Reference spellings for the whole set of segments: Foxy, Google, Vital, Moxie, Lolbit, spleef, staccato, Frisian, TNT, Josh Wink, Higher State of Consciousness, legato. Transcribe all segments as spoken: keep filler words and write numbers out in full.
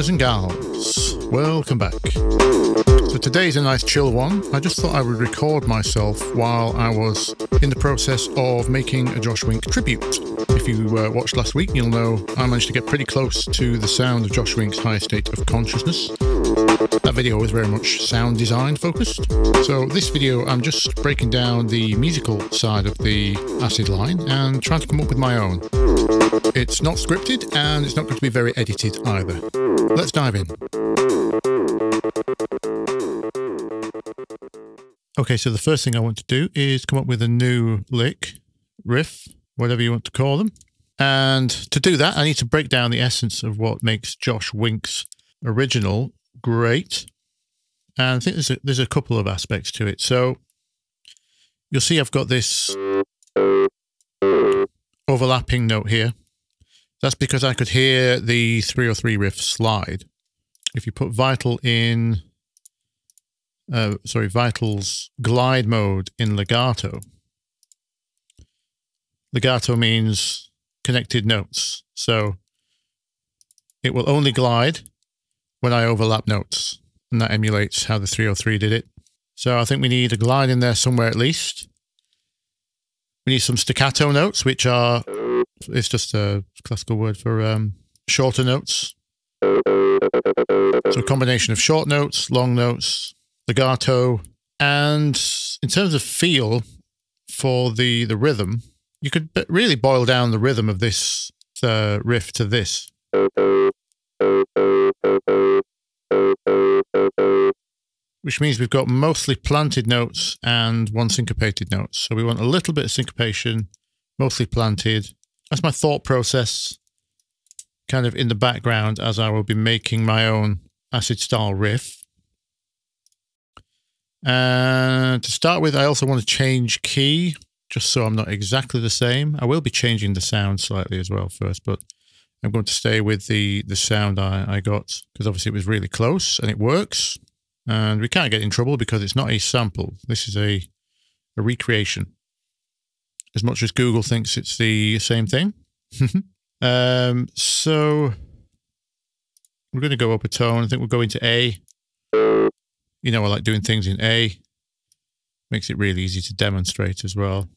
guys and gals, welcome back. So today's a nice chill one. I just thought I would record myself while I was in the process of making a Josh Wink tribute. If you uh, watched last week, you'll know I managed to get pretty close to the sound of Josh Wink's Higher State of Consciousness. That video was very much sound design focused. So this video, I'm just breaking down the musical side of the acid line and trying to come up with my own. It's not scripted and it's not going to be very edited either. Let's dive in. Okay, so the first thing I want to do is come up with a new lick, riff, whatever you want to call them. And to do that, I need to break down the essence of what makes Josh Wink's original great. And I think there's a, there's a couple of aspects to it. So you'll see I've got this overlapping note here. That's because I could hear the three oh three riff slide. If you put Vital in... Uh, sorry, Vital's glide mode in legato. Legato means connected notes, so it will only glide when I overlap notes, and that emulates how the three oh three did it. So I think we need a glide in there somewhere at least. We need some staccato notes, which are, it's just a classical word for um, shorter notes. So a combination of short notes, long notes, legato, and in terms of feel for the the rhythm, you could really boil down the rhythm of this uh, riff to this. Which means we've got mostly planted notes and one syncopated note. So we want a little bit of syncopation, mostly planted. That's my thought process kind of in the background as I will be making my own acid style riff. And to start with, I also want to change key, just so I'm not exactly the same. I will be changing the sound slightly as well first, but I'm going to stay with the, the sound I, I got, because obviously it was really close, and it works. And we can't get in trouble because it's not a sample. This is a, a recreation. As much as Google thinks it's the same thing. um, so we're going to go up a tone. I think we'll go into A. You know, I like doing things in A. Makes it really easy to demonstrate as well.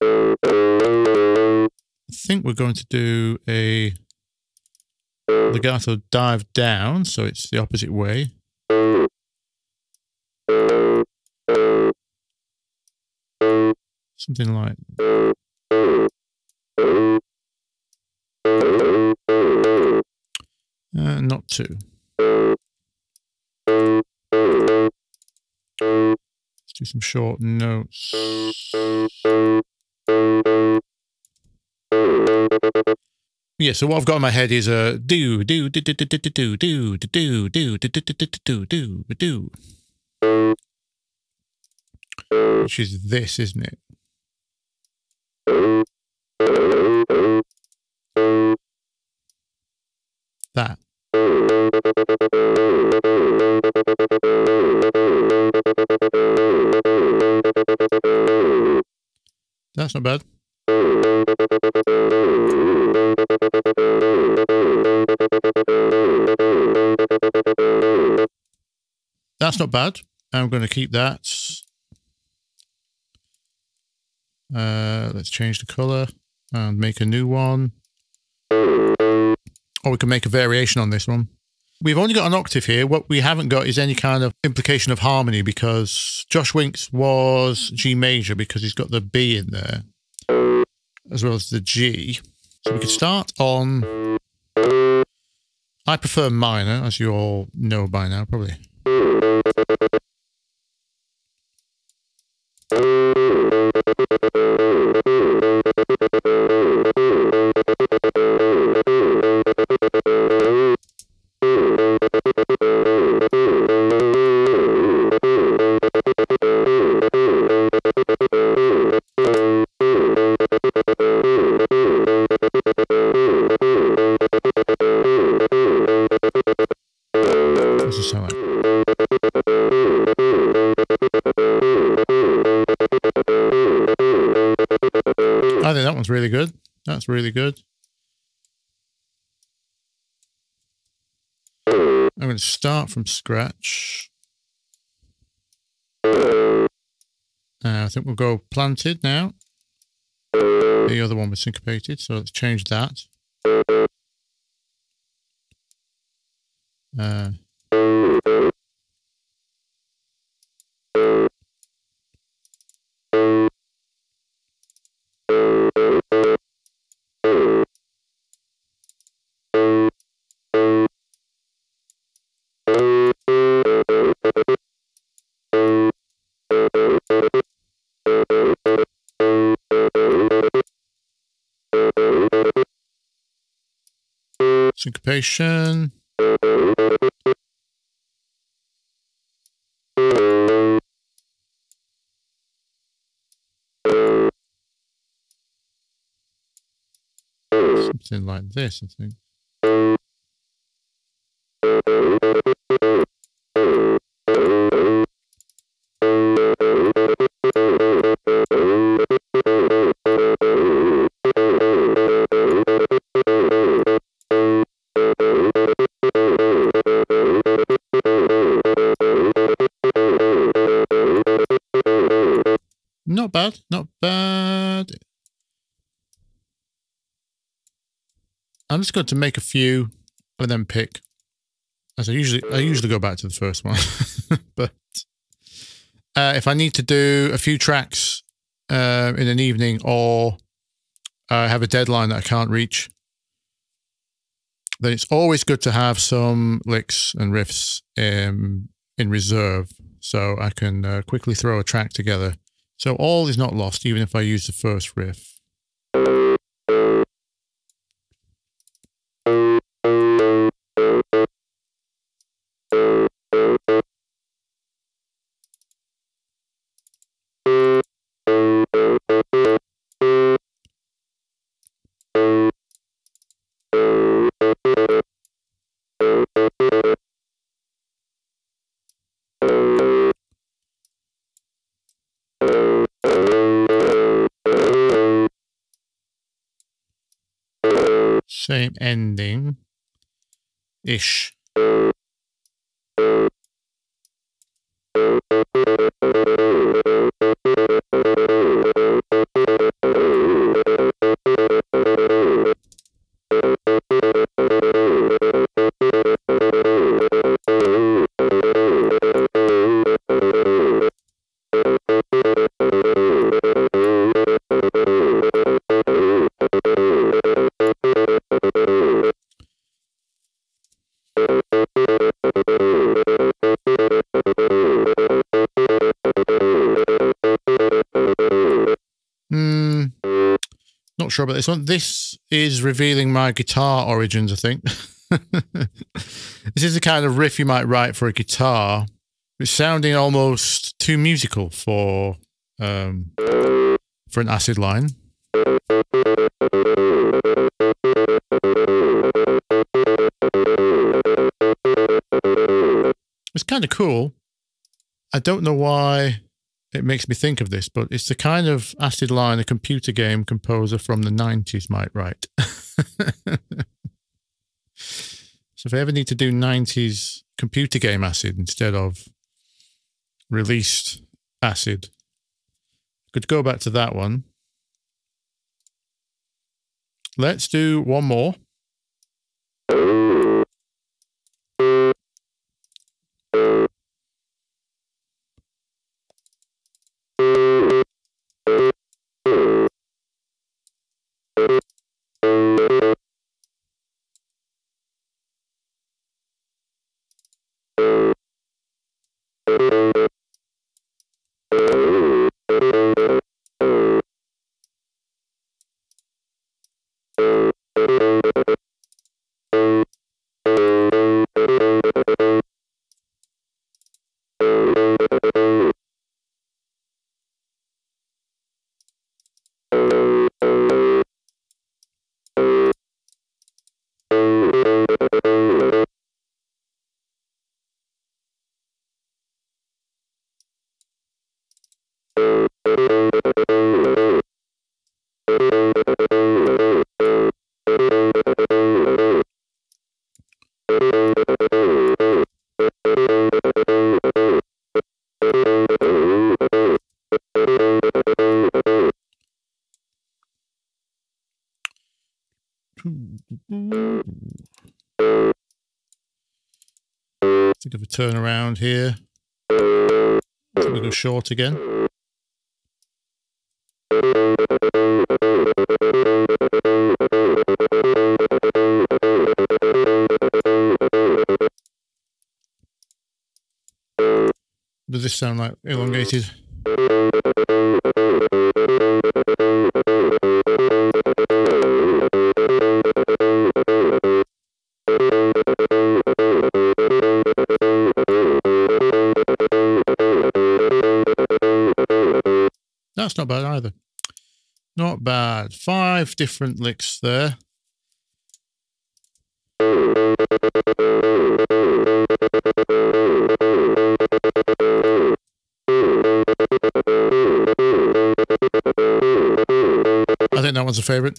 I think we're going to do a legato dive down, so it's the opposite way. Something like... Uh, not two. Let's do some short notes. Yeah, so what I've got in my head is a do do do do do do do do do do do do do do do, which is this, isn't it? That. That's not bad. That's not bad. I'm going to keep that. Uh, let's change the color and make a new one. Or we can make a variation on this one. We've only got an octave here. What we haven't got is any kind of implication of harmony, because Josh Wink's was G major because he's got the B in there as well as the G. So we could start on... I prefer minor, as you all know by now, probably. I think that one's really good. That's really good. I'm going to start from scratch. Uh, I think we'll go planted now. The other one was syncopated, so let's change that. Uh, syncopation. Something like this, I think. Not bad, not bad. I'm just going to make a few and then pick. As I usually, I usually go back to the first one, but uh, if I need to do a few tracks uh, in an evening, or I have a deadline that I can't reach, then it's always good to have some licks and riffs um, in reserve, so I can uh, quickly throw a track together. So all is not lost, even if I use the first riff. Same ending ish. Sure about this one. This is revealing my guitar origins, I think. This is the kind of riff you might write for a guitar. It's sounding almost too musical for um, for an acid line. It's kind of cool. I don't know why it makes me think of this, but it's the kind of acid line a computer game composer from the nineties might write. So if I ever need to do nineties computer game acid instead of released acid, I could go back to that one. Let's do one more. Bit of a turnaround here. Let's go short again. Does this sound like elongated? That's not bad either. Not bad. Five different licks there. I think that one's a favorite.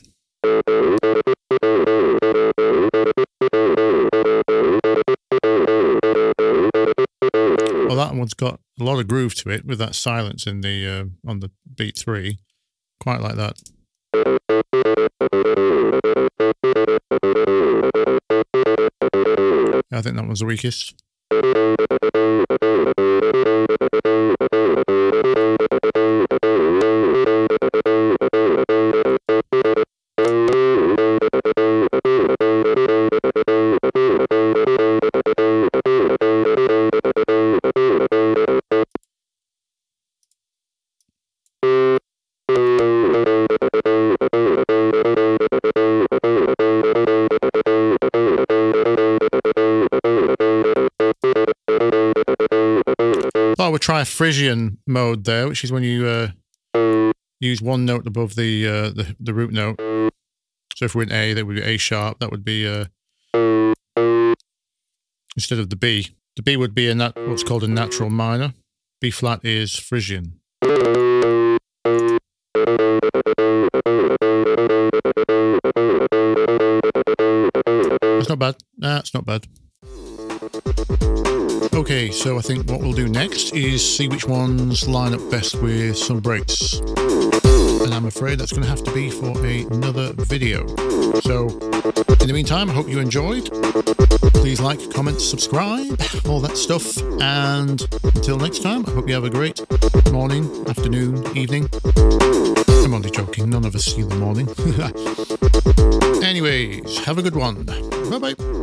Well, that one's got a lot of groove to it with that silence in the uh, on the beat three. Quite like that. I think that one's the weakest. Try Frisian mode there, which is when you uh, use one note above the, uh, the the root note. So if we're in A, that would be A sharp. That would be uh, instead of the B. The B would be in that what's called a natural minor. B flat is Frisian. That's not bad. That's not bad. Okay, so I think what we'll do next is see which ones line up best with some breaks. And I'm afraid that's going to have to be for another video. So, in the meantime, I hope you enjoyed. Please like, comment, subscribe, all that stuff. And until next time, I hope you have a great morning, afternoon, evening. I'm only joking, none of us see the morning. Anyways, have a good one. Bye-bye.